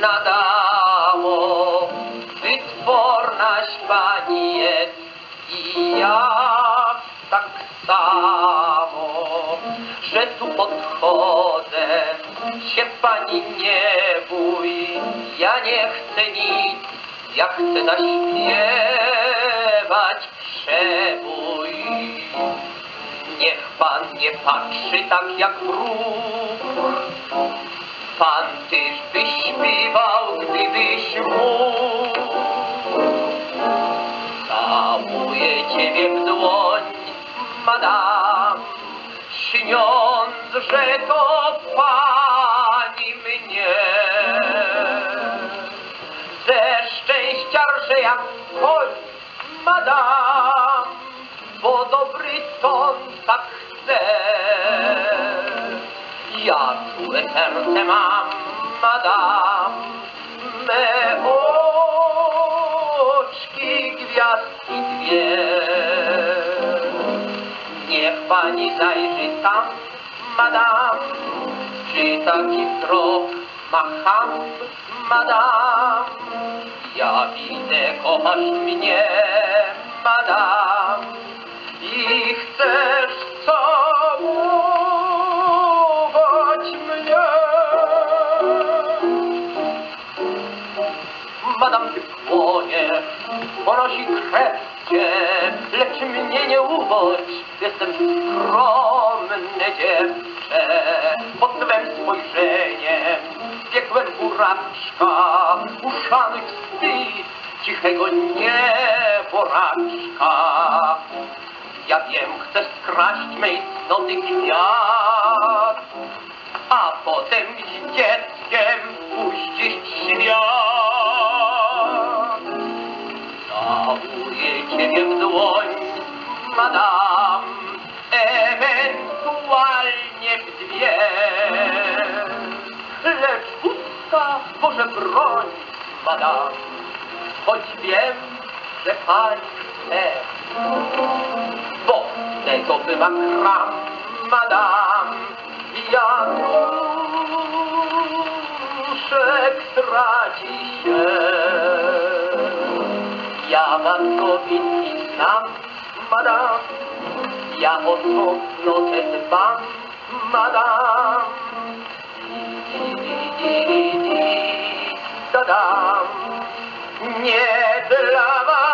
nadało. Wytwornaś Pani jest i ja tak samo, że tu podchodzę, się Pani nie bój. Ja nie chcę nic, ja chcę zaśpiewać przebój. Niech Pan nie patrzy tak jak mruk. Pan też by śpiewał, gdybyś mógł. Całuję Ciebie w dłoń, madam, śniąc, że to Pani mnie. Ze szczęścia rżę jak koń, madam, bo dobry sąd tak chce. Ja czułe serce mam, madam, me oczki gwiazdki dwie. Niech Pani zajrzy tam, madam, czy taki wzrok macham, madam. Ja widzę, kochasz mnie, madam, i chcesz całować mnie. Madam, ty płoniesz, bo nosi krew cię, lecz mnie nie ubądź, jestem skromne dziewczę. Pod twym spojrzeniem biegłem buraczka, uszany wstyd cichego nieboraczka. Ja wiem, chcesz kraść mej cnoty kwiat, a potem z dzieckiem puścić świat. Całuję Ciebie w dłoń, madam, ewentualnie w dwie. Lecz pustka Boże broń, madam, choć wiem, że Pani chce. Bo tego bywa kram, madam, ja duszek traci się. Ja was powinni znam, madam, ja o swą notę dbam, madam. Di, di, di, di, di, da, dam. Nie dla was.